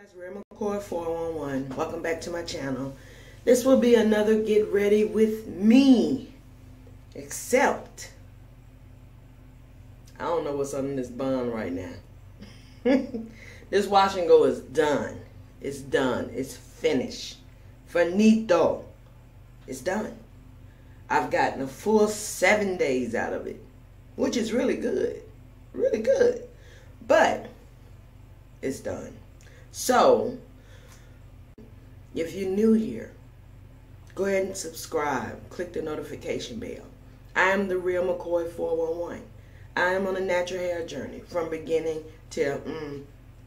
Guys, RealMcCoy411. Welcome back to my channel. This will be another get ready with me, except I don't know what's on this bun right now. This wash and go is done. It's done. It's finished. Finito. It's done. I've gotten a full 7 days out of it, which is really good. Really good. But it's done. So, if you're new here, go ahead and subscribe. Click the notification bell. I am the Real McCoy411. I am on a natural hair journey from beginning till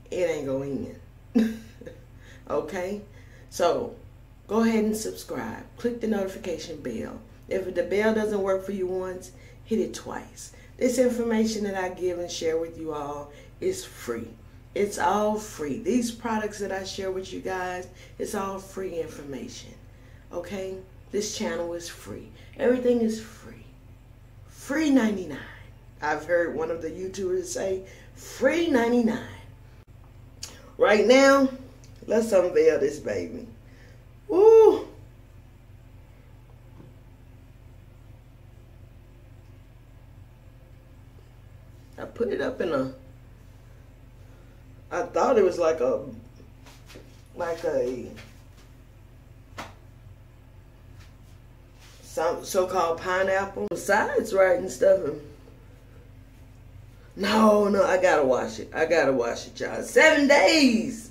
it ain't going in. Okay? So, go ahead and subscribe. Click the notification bell. If the bell doesn't work for you once, hit it twice. This information that I give and share with you all is free. It's all free. These products that I share with you guys, it's all free information. Okay? This channel is free. Everything is free. Free 99. I've heard one of the YouTubers say, free 99. Right now, let's unveil this baby. Woo! I put it up in a... I thought it was like a some so-called pineapple sides, right, and stuff. No, I gotta wash it. I gotta wash it, y'all. 7 days.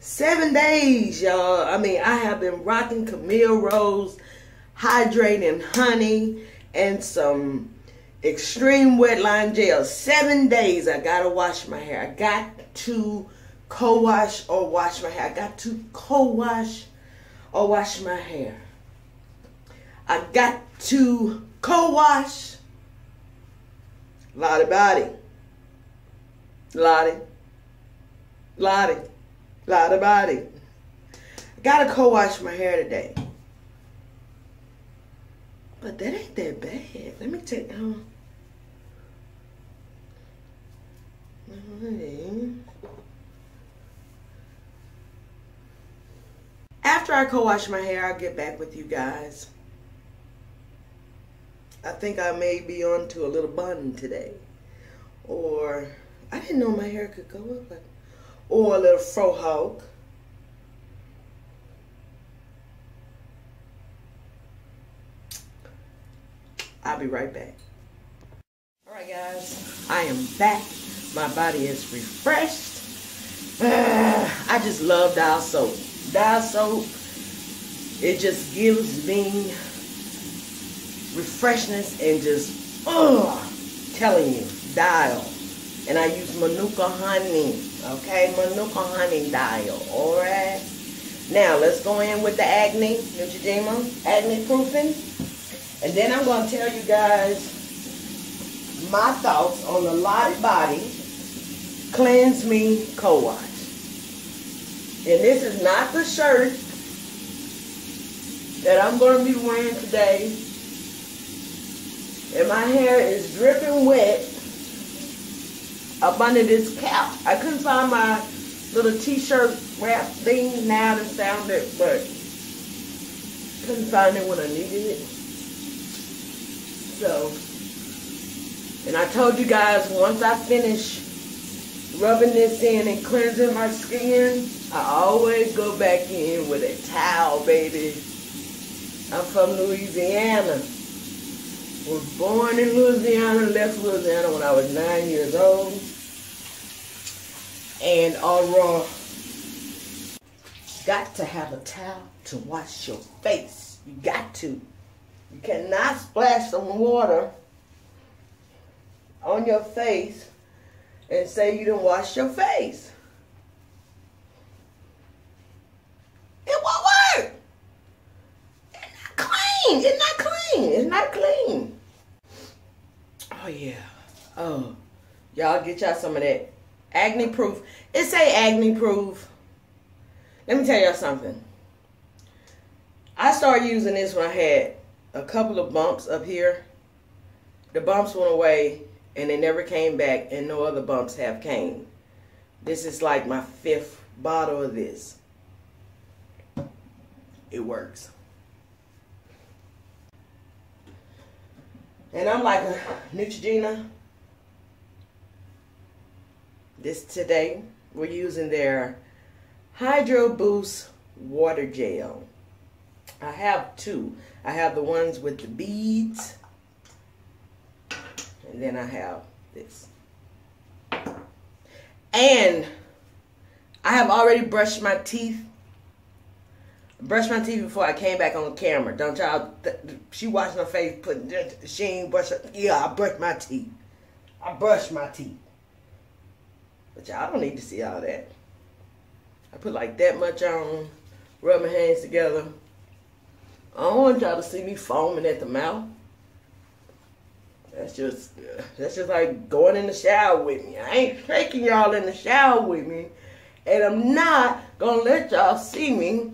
7 days, y'all. I mean, I have been rocking Camille Rose hydrating honey and some Extreme Wetline gel. 7 days. I gotta wash my hair. I got to co-wash or wash my hair. I got to co-wash or wash my hair. I got to co-wash Lottabody. Lottabody. I gotta co-wash my hair today. But that ain't that bad. Let me take After I co-wash my hair, I'll get back with you guys. I think I may be on to a little bun today. Or, I didn't know my hair could go up like, or a little frohawk. I'll be right back. Alright guys, I am back. My body is refreshed. I just love DIAL SOAP. DIAL SOAP, it just gives me refreshness and just, telling you, DIAL. And I use manuka honey, okay? Manuka honey DIAL, alright? Now, let's go in with the acne, Neutrogena, acne proofing. And then I'm going to tell you guys my thoughts on the Lottabody Cleanse Me Co-Wash. And this is not the shirt that I'm going to be wearing today. And my hair is dripping wet up under this cap. I couldn't find my little t-shirt wrap thing now that found it, but couldn't find it when I needed it. So, and I told you guys, once I finish rubbing this in and cleansing my skin, I always go back in with a towel, baby. I'm from Louisiana. Was born in Louisiana, left Louisiana when I was 9 years old. And got to have a towel to wash your face. You got to. You cannot splash some water on your face and say you didn't wash your face. It won't work. It's not clean. It's not clean. It's not clean. Oh, yeah. Oh, y'all get y'all some of that. Acne proof. It say acne proof. Let me tell y'all something. I started using this when I had a couple of bumps up here. The bumps went away and they never came back, and no other bumps have came. This is like my fifth bottle of this. It works. And I'm like, Neutrogena, this today, we're using their Hydro Boost Water Gel. I have two. I have the ones with the beads, and then I have this. And I have already brushed my teeth. Brushed my teeth before I came back on camera. Don't y'all, she washed my face, she ain't brushed her, yeah, I brushed my teeth. I brushed my teeth. But y'all don't need to see all that. I put like that much on, rub my hands together. I don't want y'all to see me foaming at the mouth. That's just like going in the shower with me. I ain't taking y'all in the shower with me. And I'm not gonna let y'all see me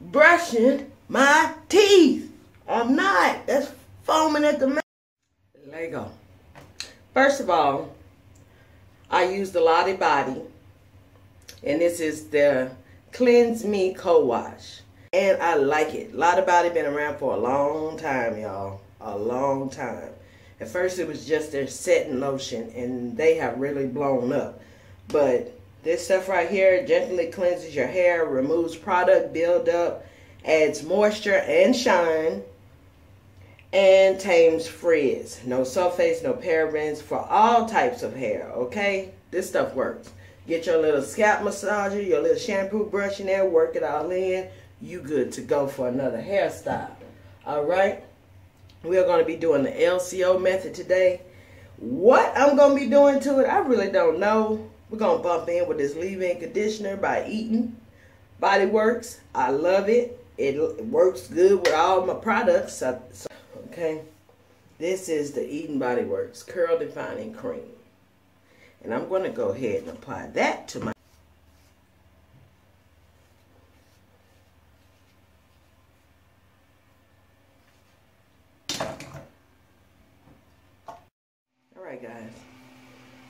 brushing my teeth. I'm not. That's foaming at the mouth. Lego. First of all, I use the Lottabody. And this is the Cleanse Me Co-Wash. And I like it. Lottabody been around for a long time, y'all. A long time. At first it was just their setting lotion, and they have really blown up. But this stuff right here gently cleanses your hair, removes product buildup, adds moisture and shine, and tames frizz. No sulfates, no parabens for all types of hair, okay? This stuff works. Get your little scalp massager, your little shampoo brush in there, work it all in. You good to go for another hairstyle, all right? We are going to be doing the LCO method today. What I'm going to be doing to it, I really don't know. We're going to bump in with this leave-in conditioner by Eden Body Works. I love it. It works good with all my products. Okay. This is the Eden Body Works Curl Defining Cream. And I'm going to go ahead and apply that to my...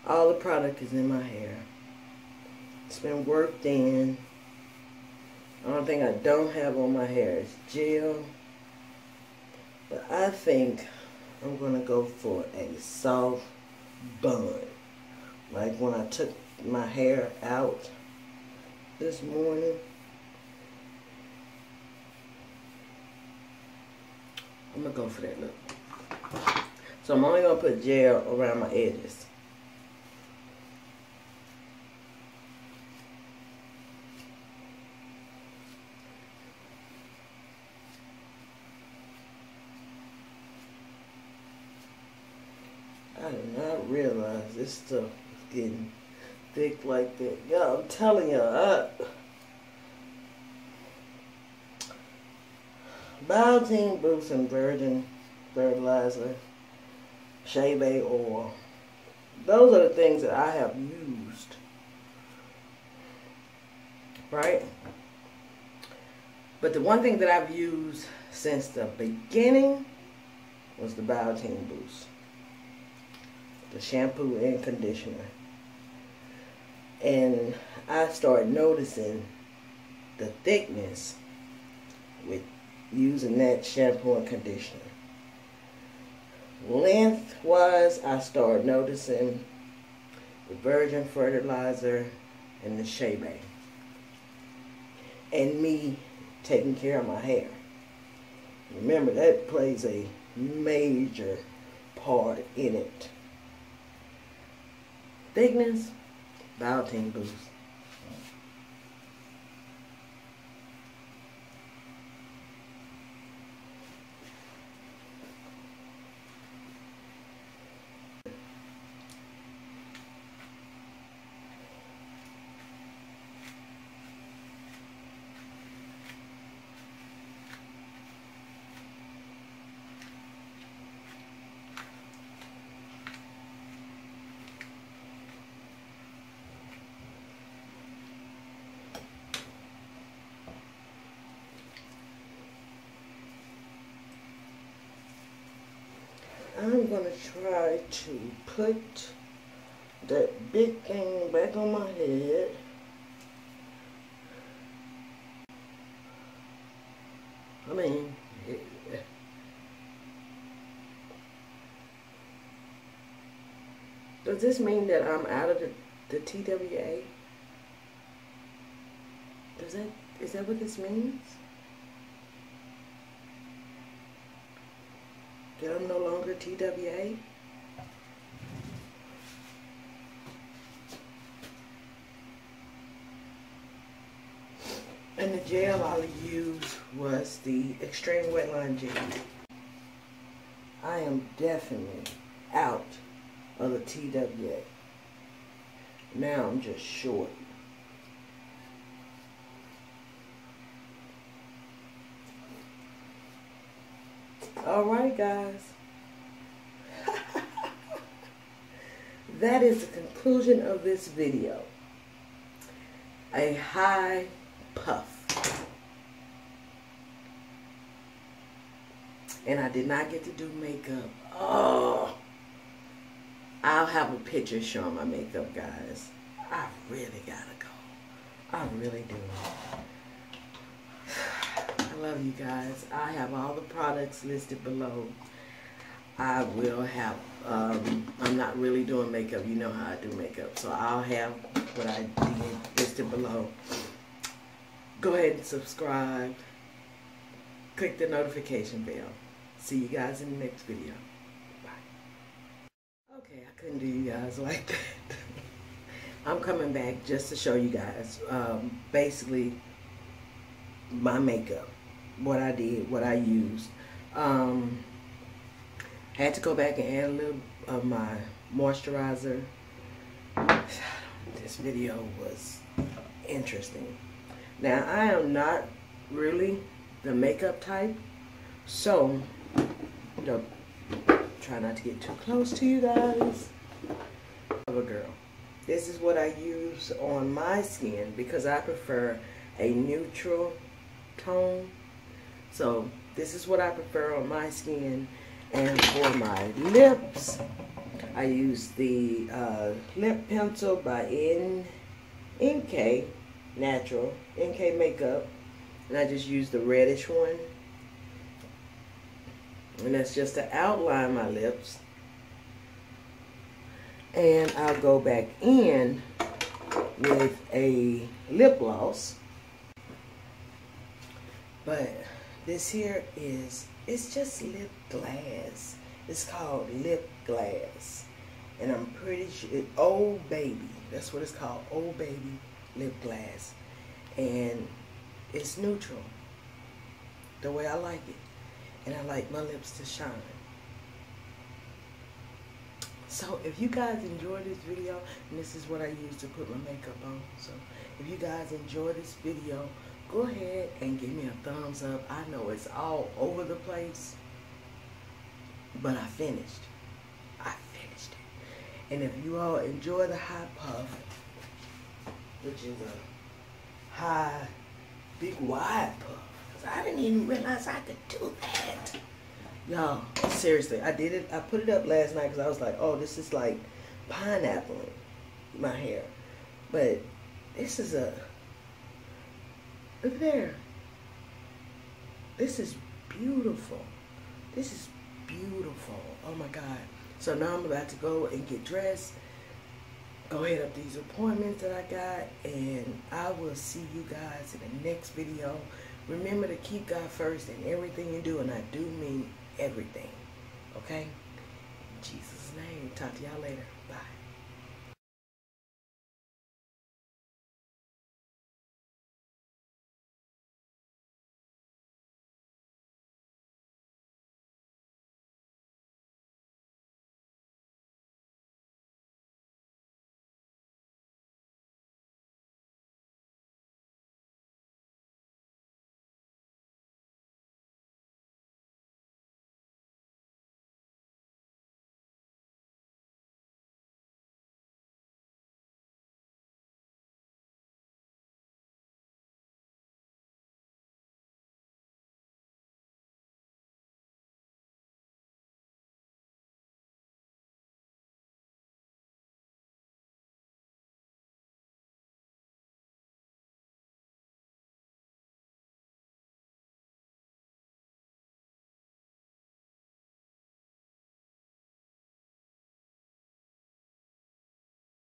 All the product is in my hair. It's been worked in. The only thing I don't have on my hair is gel. But I think I'm going to go for a soft bun. Like when I took my hair out this morning. I'm going to go for that look. So I'm only going to put gel around my edges. I did not realize this stuff was getting thick like that. Y'all, I'm telling y'all, Biotin Boost and Virgin Fertilizer, Shea Bay Oil. Those are the things that I have used. Right? But the one thing that I've used since the beginning was the Biotin Boost. The shampoo and conditioner. And I started noticing the thickness with using that shampoo and conditioner. Lengthwise, I started noticing the Virgin Fertilizer and the Shea Bay. And me taking care of my hair. Remember, that plays a major part in it. Thickness, Biotin Boost. I'm going to try to put that big thing back on my head I mean, does this mean that I'm out of the TWA? Is that what this means? That I'm no longer TWA? And the gel I used was the Extreme Wetline gel. I am definitely out of the TWA. Now I'm just short. Alright guys. That is the conclusion of this video. A high puff. And I did not get to do makeup. Oh, I'll have a picture showing my makeup, guys. I really gotta go. I really do. I love you guys. I have all the products listed below. I will have, I'm not really doing makeup. You know how I do makeup. So I'll have what I did listed below. Go ahead and subscribe. Click the notification bell. See you guys in the next video. Bye. Okay, I couldn't do you guys like that. I'm coming back just to show you guys basically my makeup, what I did, what I used. I had to go back and add a little of my moisturizer. This video was interesting. Now, I am not really the makeup type, so don't try not to get too close to you guys. Cover Girl. This is what I use on my skin because I prefer a neutral tone. So this is what I prefer on my skin. And for my lips, I use the lip pencil by N.K. Natural, N.K. Makeup, and I just use the reddish one, and that's just to outline my lips. And I'll go back in with a lip gloss, but this here is, it's just lip glass. It's called lip glass, and I'm pretty sure, Old Baby, that's what it's called, Old Baby lip glass, and it's neutral the way I like it, and I like my lips to shine. So if you guys enjoyed this video, and this is what I use to put my makeup on, so if you guys enjoy this video, go ahead and give me a thumbs up. I know it's all over the place, but I finished it. And if you all enjoy the high puff, which is a high, big, wide puff, because I didn't even realize I could do that. Y'all, seriously, I did it. I put it up last night because I was like, oh, this is like pineapple in my hair. But this is a, look there. This is beautiful. This is beautiful. Oh, my God. So now I'm about to go and get dressed. Go ahead up these appointments that I got, and I will see you guys in the next video. Remember to keep God first in everything you do, and I do mean everything, okay? In Jesus' name, talk to y'all later. Bye.